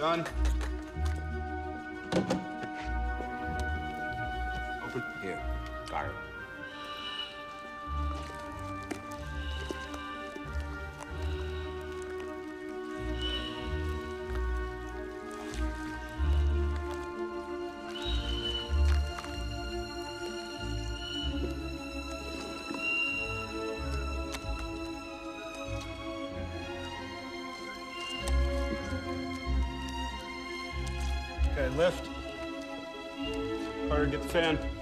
Done. Open. Here. Got it. Okay, lift. Harder, get the fan.